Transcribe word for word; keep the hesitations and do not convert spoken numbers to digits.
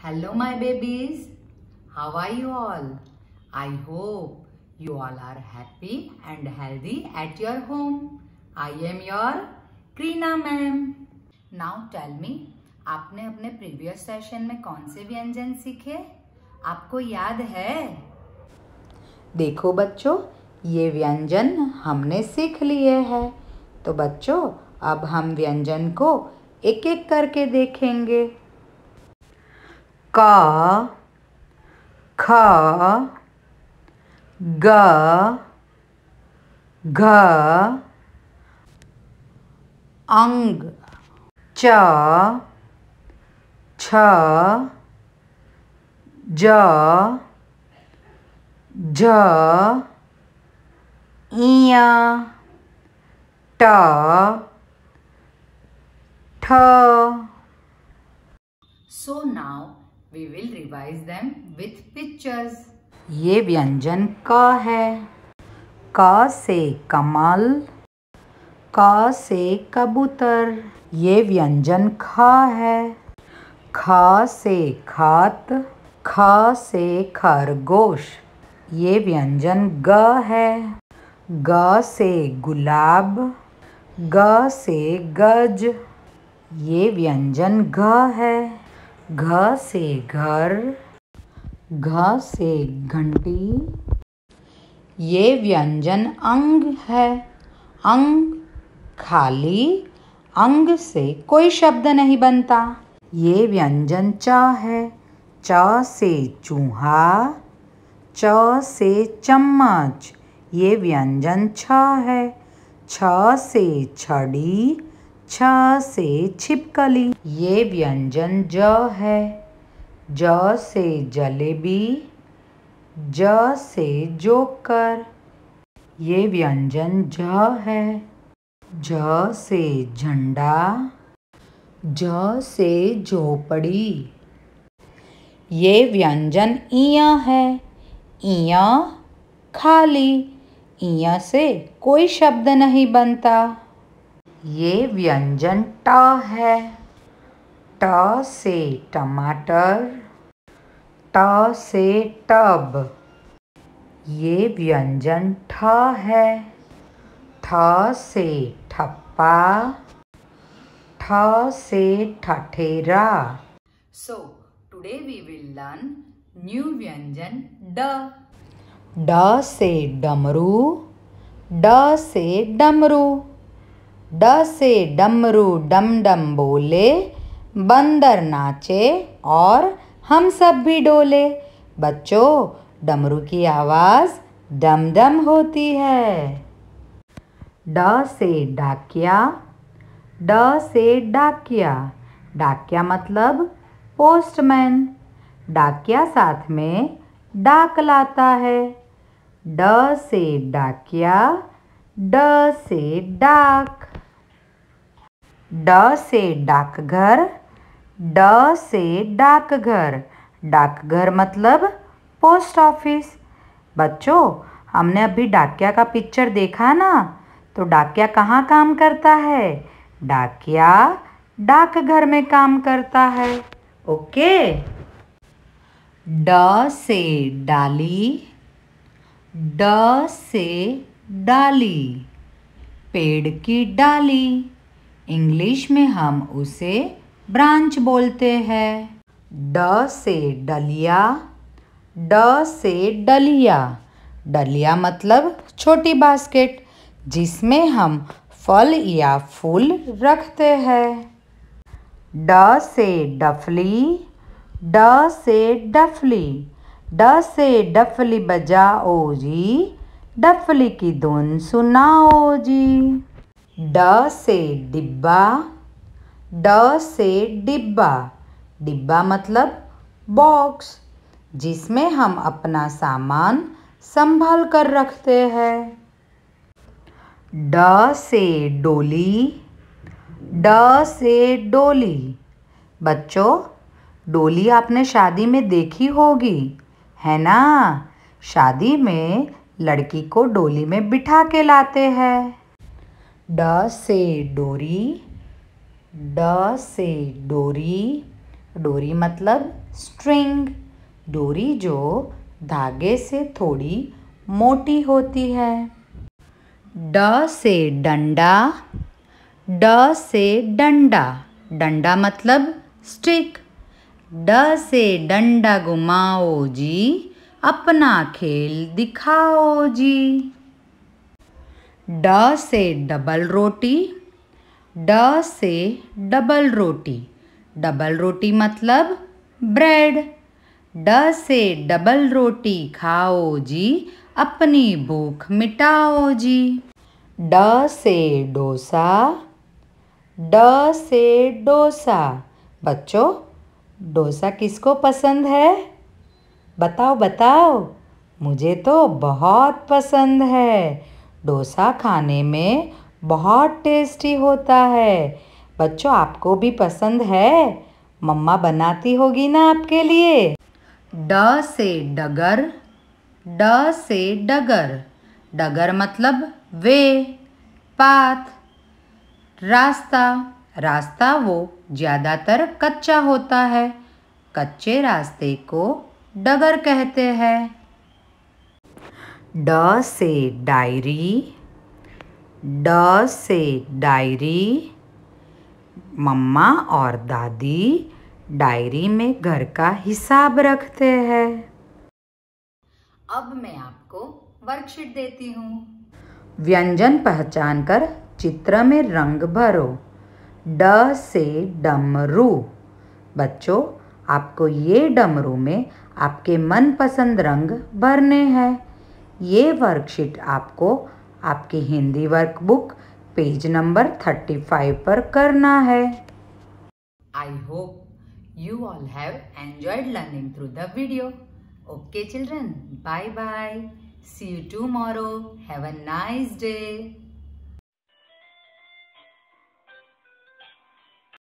Hello my babies, how are you all? I hope you all are happy and healthy at your home. I am your Krina ma'am. Now tell me, आपने अपने previous session में कौन से व्यंजन सीखे? आपको याद है? देखो बच्चों, ये व्यंजन हमने सीख लिए हैं। तो बच्चों, अब हम व्यंजन को एक एक करके देखेंगे। क, ख, ग, घ, अंग, च, छ, ज, झ, ञ, ट, ठ. So now we will revise them with pictures. ये व्यंजन क है। क से कमल, क से कबूतर। ये व्यंजन ख है। ख से खात, ख से खरगोश। ये व्यंजन ग है। ग से गुलाब, ग से गज। ये व्यंजन घ है। घ से घर, घ से घंटी। ये व्यंजन अंग है। अंग खाली, अंग से कोई शब्द नहीं बनता। ये व्यंजन च है। च से चूहा, च से चम्मच। ये व्यंजन छ है। छ से छड़ी, छ से छिपकली। ये व्यंजन ज है। ज से जलेबी, ज से जोकर। ये व्यंजन झ है। झ से झंडा, झ से झोपड़ी। ये व्यंजन इय है। इय खाली, इय से कोई शब्द नहीं बनता। ये व्यंजन ट है। ट से टमाटर, ट से टब। ये व्यंजन ठ है। ठ से ठप्पा, ठ से ठठेरा। So today we will learn new व्यंजन ड। ड से डमरू, ड से डमरू। ड से डमरू डम डम बोले, बंदर नाचे और हम सब भी डोले। बच्चों, डमरू की आवाज़ डम डम होती है। ड से डाकिया, ड से डाकिया। डाकिया मतलब पोस्टमैन। डाकिया साथ में डाक लाता है। ड से डाकिया, ड से डाक। ड से डाकघर, ड से डाकघर। डाकघर मतलब पोस्ट ऑफिस। बच्चों, हमने अभी डाकिया का पिक्चर देखा ना, तो डाकिया कहाँ काम करता है? डाकिया डाकघर में काम करता है। ओके। ड से डाली, ड से डाली। पेड़ की डाली, इंग्लिश में हम उसे ब्रांच बोलते हैं। ड से डलिया, ड से डलिया। डलिया मतलब छोटी बास्केट जिसमें हम फल या फूल रखते हैं। ड से डफली, ड से डफली। ड से डफली बजाओ जी, डफली की धुन सुनाओ जी। ड से डिब्बा, ड से डिब्बा। डिब्बा मतलब बॉक्स जिसमें हम अपना सामान संभाल कर रखते हैं। ड से डोली, ड से डोली। बच्चों, डोली आपने शादी में देखी होगी, है ना? शादी में लड़की को डोली में बिठा के लाते हैं। ड से डोरी, ड से डोरी। डोरी मतलब स्ट्रिंग, डोरी जो धागे से थोड़ी मोटी होती है। ड से डंडा, ड से डंडा, डंडा मतलब स्टिक। ड से डंडा घुमाओ जी, अपना खेल दिखाओ जी। ड से डबल रोटी, ड से डबल रोटी, डबल रोटी मतलब ब्रेड। ड से डबल रोटी खाओ जी, अपनी भूख मिटाओ जी। ड से डोसा, ड से डोसा, बच्चों डोसा किसको पसंद है? बताओ बताओ। मुझे तो बहुत पसंद है। डोसा खाने में बहुत टेस्टी होता है। बच्चों आपको भी पसंद है? मम्मा बनाती होगी ना आपके लिए। ड से डगर, ड से डगर, डगर मतलब वे, पाथ, रास्ता। रास्ता वो ज़्यादातर कच्चा होता है। कच्चे रास्ते को डगर कहते हैं। ड से डायरी, ड से डायरी, मम्मा और दादी डायरी में घर का हिसाब रखते हैं। अब मैं आपको वर्कशीट देती हूँ। व्यंजन पहचान कर चित्र में रंग भरो। ड से डमरू। बच्चों आपको ये डमरू में आपके मनपसंद रंग भरने हैं। ये वर्कशीट आपको आपकी हिंदी वर्कबुक पेज नंबर पैंतीस पर करना है। I hope you all have enjoyed learning through the video. Okay children, bye bye. See you tomorrow. Have a nice day.